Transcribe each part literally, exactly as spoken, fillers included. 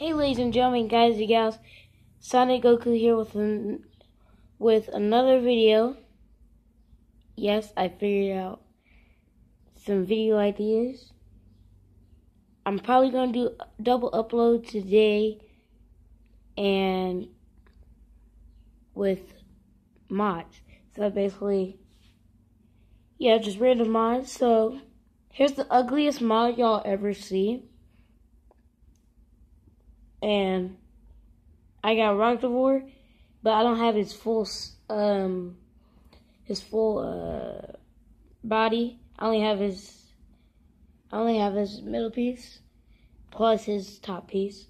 Hey ladies and gentlemen, guys and gals, Sonic Goku here with an, with another video. Yes, I figured out some video ideas. I'm probably going to do a double upload today and with mods. So basically, yeah, just random mods. So here's the ugliest mod y'all ever see. And I got Rock the War, but I don't have his full um his full uh body. I only have his I only have his middle piece plus his top piece.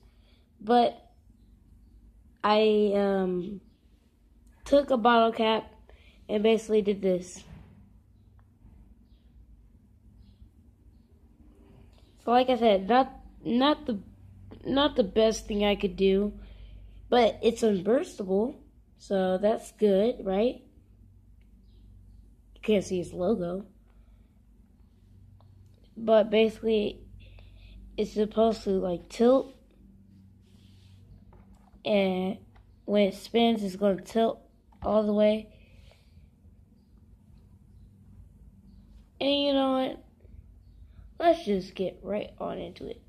But I um took a bottle cap and basically did this. So like I said, not not the Not the best thing I could do, but it's unburstable, so that's good, right? You can't see his logo. But basically, it's supposed to, like, tilt. And when it spins, it's going to tilt all the way. And you know what? Let's just get right on into it.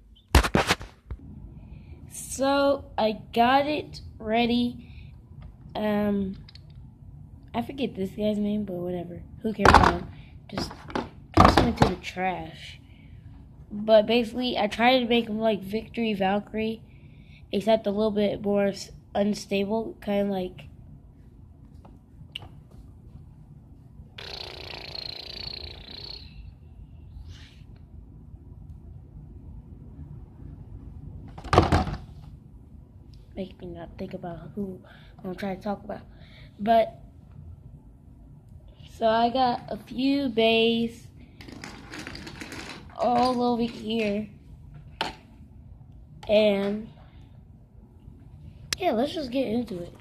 So I got it ready. Um, I forget this guy's name, but whatever. Who cares about him? Just toss him into the trash. But basically, I tried to make him like Victory Valkyrie, except a little bit more unstable, kind of like. Make me not think about who I'm trying to talk about. But, so I got a few bays all over here. And, yeah, let's just get into it.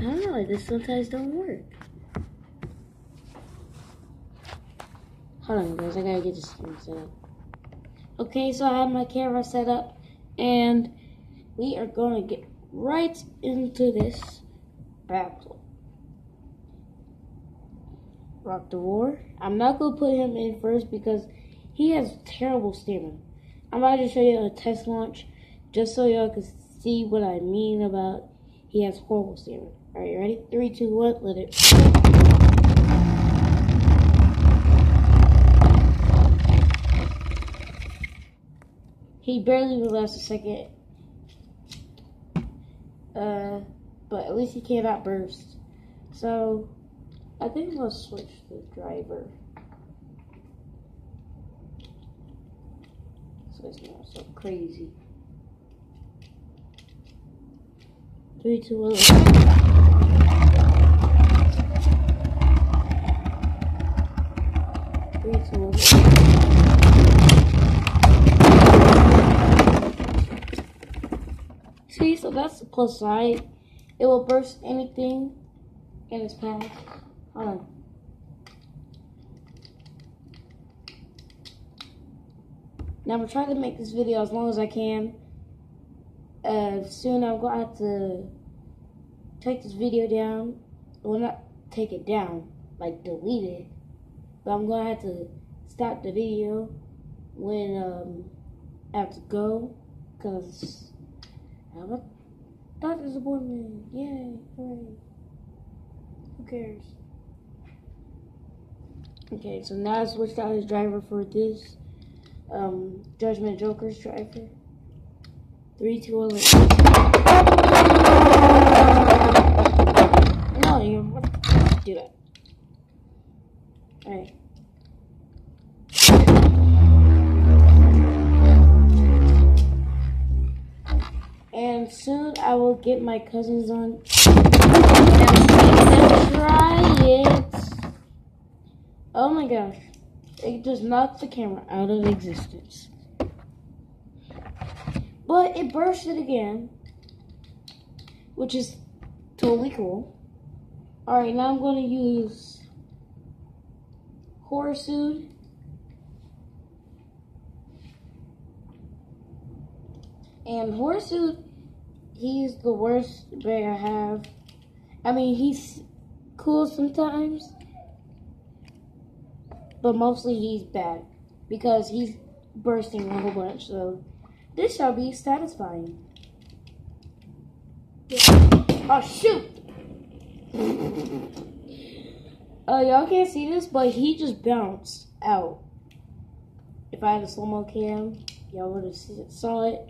I don't know, this sometimes don't work. Hold on guys, I gotta get this thing set up. Okay, so I have my camera set up and we are gonna get right into this battle. Rock the War. I'm not gonna put him in first because he has terrible stamina. I'm about to show you a test launch just so y'all can see what I mean about he has horrible stamina. All right, you ready? Three, two, one, let it. He barely would last a second. Uh, but at least he cannot burst. So, I think we'll switch the driver. So it's not so crazy. Three, two, one. See, so that's the plus side. It will burst anything in its path. Hold on. Now I'm trying to make this video as long as I can. Uh, soon I'm gonna have to take this video down. Well, not take it down, like delete it. But I'm gonna have to stop the video when um, I have to go, cause I have a doctor's appointment. Yay! Hooray! Who cares? Okay, so now I switched out his driver for this um, Judgment Joker's driver. Three, two, one. No, you're gonna do that. All right. And soon I will get my cousins on and try it. Oh my gosh. It just knocked the camera out of existence. But it bursted again, which is totally cool. Alright, now I'm going to use Horsuit. And Horsuit, he's the worst bear I have. I mean, he's cool sometimes, but mostly he's bad because he's bursting a whole bunch, so this shall be satisfying. Yeah. Oh, shoot! uh, y'all can't see this, but he just bounced out. If I had a slow-mo cam, y'all would have saw it.